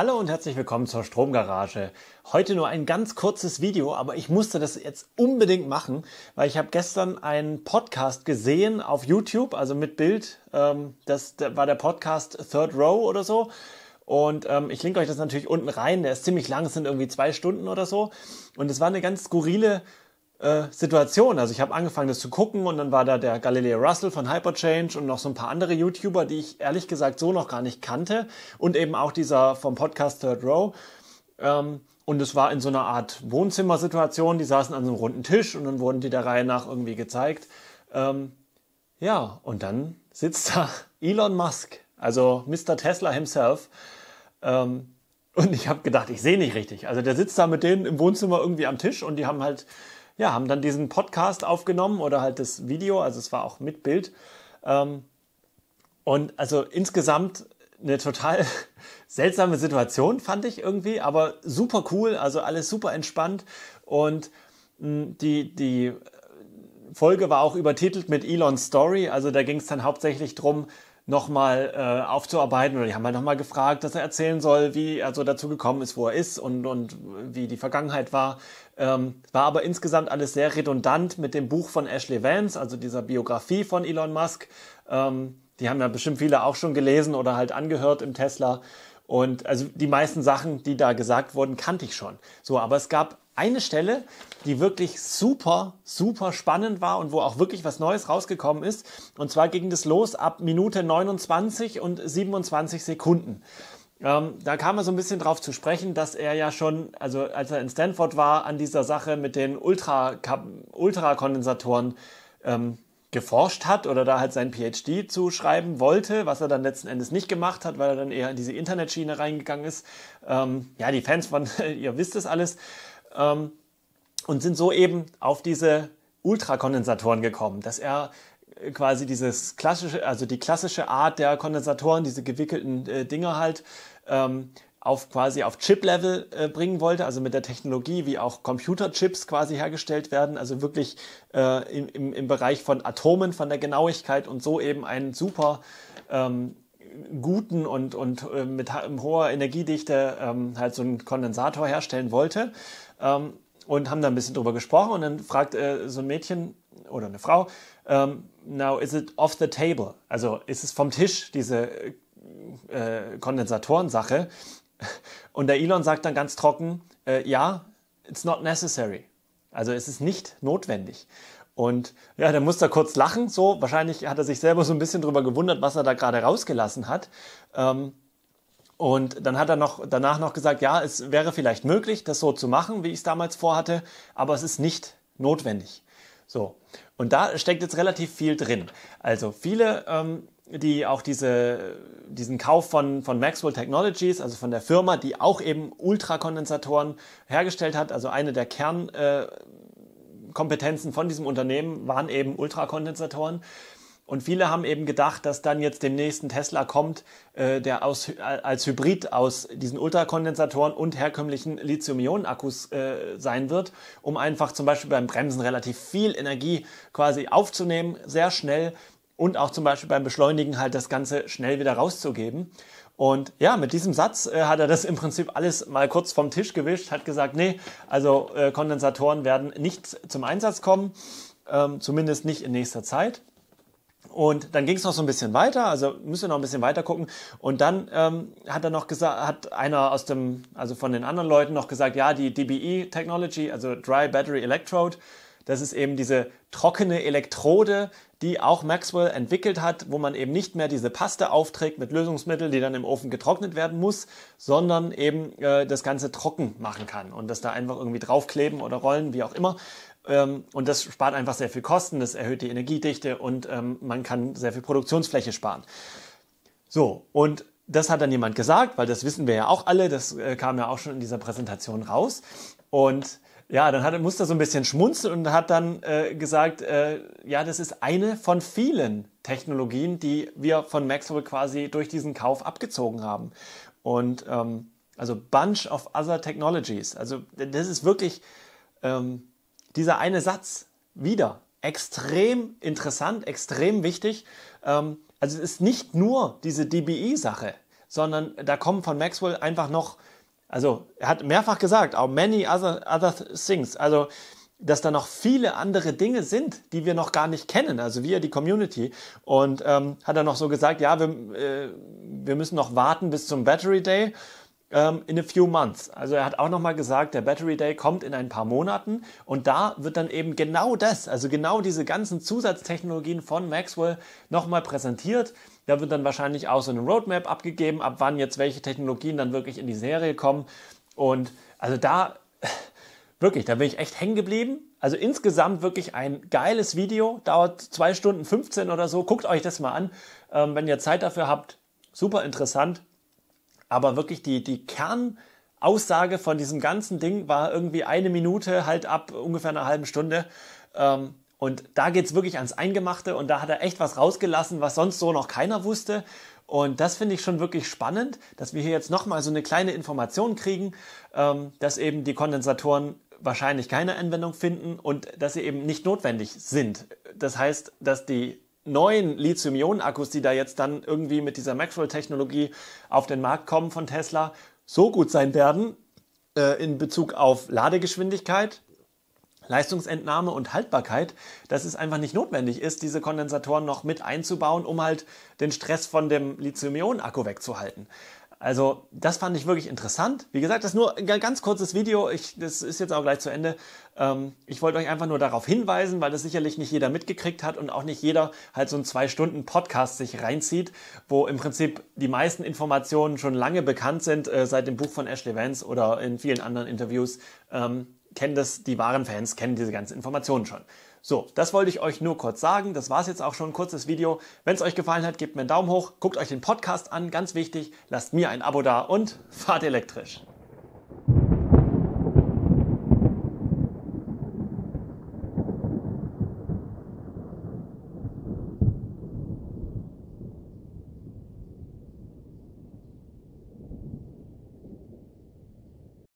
Hallo und herzlich willkommen zur Stromgarage. Heute nur ein ganz kurzes Video, aber ich musste das jetzt unbedingt machen, weil ich habe gestern einen Podcast gesehen auf YouTube, also mit Bild. Das war der Podcast Third Row oder so. Und ich linke euch das natürlich unten rein. Der ist ziemlich lang, es sind irgendwie 2 Stunden oder so. Und es war eine ganz skurrile Situation. Also ich habe angefangen, das zu gucken und dann war da der Galileo Russell von Hyperchange und noch so ein paar andere YouTuber, die ich ehrlich gesagt so noch gar nicht kannte, und eben auch dieser vom Podcast Third Row. Und es war in so einer Art Wohnzimmersituation. Die saßen an so einem runden Tisch und dann wurden die der Reihe nach irgendwie gezeigt. Ja, und dann sitzt da Elon Musk, also Mr. Tesla himself. Und ich habe gedacht, ich sehe nicht richtig. Also der sitzt da mit denen im Wohnzimmer irgendwie am Tisch und die haben halt haben dann diesen Podcast aufgenommen oder halt das Video, also es war auch mit Bild. Und also insgesamt eine total seltsame Situation, fand ich irgendwie, aber super cool, also alles super entspannt. Und die Folge war auch übertitelt mit Elon's Story, also da ging es dann hauptsächlich drum, nochmal aufzuarbeiten, oder die haben halt nochmal gefragt, dass er erzählen soll, wie er so dazu gekommen ist, wo er ist und wie die Vergangenheit war. War aber insgesamt alles sehr redundant mit dem Buch von Ashley Vance, also dieser Biografie von Elon Musk. Die haben ja bestimmt viele auch schon gelesen oder halt angehört im Tesla. Und also die meisten Sachen, die da gesagt wurden, kannte ich schon. So, aber es gab eine Stelle, die wirklich super, super spannend war und wo auch wirklich was Neues rausgekommen ist. Und zwar ging das los ab Minute 29 und 27 Sekunden. Da kam er so ein bisschen drauf zu sprechen, dass er ja schon, also als er in Stanford war, an dieser Sache mit den Ultrakondensatoren geforscht hat oder da halt sein PhD zuschreiben wollte, was er dann letzten Endes nicht gemacht hat, weil er dann eher in diese Internetschiene reingegangen ist. Ja, die Fans von, ihr wisst es alles, und sind so eben auf diese Ultrakondensatoren gekommen, dass er quasi dieses klassische, also die klassische Art der Kondensatoren, diese gewickelten Dinger halt, auf quasi auf Chip-Level bringen wollte, also mit der Technologie, wie auch Computerchips quasi hergestellt werden, also wirklich im Bereich von Atomen, von der Genauigkeit, und so eben einen super guten und mit hoher Energiedichte halt so einen Kondensator herstellen wollte, und haben da ein bisschen drüber gesprochen, und dann fragt so ein Mädchen oder eine Frau, now is it off the table? Also ist es vom Tisch, diese Kondensatoren-Sache? Und der Elon sagt dann ganz trocken, ja, it's not necessary. Also es ist nicht notwendig. Und ja, dann musste er kurz lachen. So, wahrscheinlich hat er sich selber so ein bisschen drüber gewundert, was er da gerade rausgelassen hat. Und dann hat er danach noch gesagt, ja, es wäre vielleicht möglich, das so zu machen, wie ich es damals vorhatte, aber es ist nicht notwendig. So, und da steckt jetzt relativ viel drin. Also viele, die auch diesen Kauf von Maxwell Technologies, also von der Firma, die auch eben Ultrakondensatoren hergestellt hat, also eine der Kernkompetenzen von diesem Unternehmen waren eben Ultrakondensatoren. Und viele haben eben gedacht, dass dann jetzt demnächst ein Tesla kommt, der als Hybrid aus diesen Ultrakondensatoren und herkömmlichen Lithium-Ionen-Akkus sein wird, um einfach zum Beispiel beim Bremsen relativ viel Energie quasi aufzunehmen, sehr schnell, und auch zum Beispiel beim Beschleunigen halt das Ganze schnell wieder rauszugeben. Und ja, mit diesem Satz hat er das im Prinzip alles mal kurz vom Tisch gewischt, hat gesagt, nee, also Kondensatoren werden nicht zum Einsatz kommen, zumindest nicht in nächster Zeit. Und dann ging es noch so ein bisschen weiter, also müssen wir noch ein bisschen weiter gucken. Und dann hat er noch gesagt, hat einer also von den anderen Leuten noch gesagt, ja, die DBE Technology, also Dry Battery Electrode, das ist eben diese trockene Elektrode, die auch Maxwell entwickelt hat, wo man eben nicht mehr diese Paste aufträgt mit Lösungsmittel, die dann im Ofen getrocknet werden muss, sondern eben das Ganze trocken machen kann und das da einfach irgendwie draufkleben oder rollen, wie auch immer. Und das spart einfach sehr viel Kosten, das erhöht die Energiedichte und man kann sehr viel Produktionsfläche sparen. So, und das hat dann jemand gesagt, weil das wissen wir ja auch alle, das kam ja auch schon in dieser Präsentation raus. Und ja, dann musste er so ein bisschen schmunzeln und hat dann gesagt, ja, das ist eine von vielen Technologien, die wir von Maxwell quasi durch diesen Kauf abgezogen haben. Und also bunch of other technologies. Also das ist wirklich dieser eine Satz wieder extrem interessant, extrem wichtig. Also es ist nicht nur diese DBE-Sache. sondern da kommen von Maxwell einfach noch, also er hat mehrfach gesagt, auch many other things, also dass da noch viele andere Dinge sind, die wir noch gar nicht kennen, also wir, die Community. Und hat er noch so gesagt, ja, wir müssen noch warten bis zum Battery Day in a few months. Also er hat auch nochmal gesagt, der Battery Day kommt in ein paar Monaten und da wird dann eben genau das, also genau diese ganzen Zusatztechnologien von Maxwell nochmal präsentiert. Da wird dann wahrscheinlich auch so eine Roadmap abgegeben, ab wann jetzt welche Technologien dann wirklich in die Serie kommen. Und also da... Wirklich, da bin ich echt hängen geblieben. Also insgesamt wirklich ein geiles Video. Dauert 2 Stunden 15 oder so. Guckt euch das mal an, wenn ihr Zeit dafür habt. Super interessant. Aber wirklich die Kernaussage von diesem ganzen Ding war irgendwie 1 Minute, halt ab ungefähr einer halben Stunde. Und da geht es wirklich ans Eingemachte. Und da hat er echt was rausgelassen, was sonst so noch keiner wusste. Und das finde ich schon wirklich spannend, dass wir hier jetzt nochmal so eine kleine Information kriegen, dass eben die Kondensatoren wahrscheinlich keine Anwendung finden und dass sie eben nicht notwendig sind. Das heißt, dass die neuen Lithium-Ionen-Akkus, die da jetzt dann irgendwie mit dieser Maxwell-Technologie auf den Markt kommen von Tesla, so gut sein werden in Bezug auf Ladegeschwindigkeit, Leistungsentnahme und Haltbarkeit, dass es einfach nicht notwendig ist, diese Kondensatoren noch mit einzubauen, um halt den Stress von dem Lithium-Ionen-Akku wegzuhalten. Also das fand ich wirklich interessant. Wie gesagt, das ist nur ein ganz kurzes Video. Das ist jetzt auch gleich zu Ende. Ich wollte euch einfach nur darauf hinweisen, weil das sicherlich nicht jeder mitgekriegt hat und auch nicht jeder halt so einen 2-Stunden-Podcast sich reinzieht, wo im Prinzip die meisten Informationen schon lange bekannt sind, seit dem Buch von Ashley Vance oder in vielen anderen Interviews. Die wahren Fans kennen diese ganzen Informationen schon. So, das wollte ich euch nur kurz sagen. Das war es jetzt auch schon, ein kurzes Video. Wenn es euch gefallen hat, gebt mir einen Daumen hoch, guckt euch den Podcast an, ganz wichtig, lasst mir ein Abo da und fahrt elektrisch.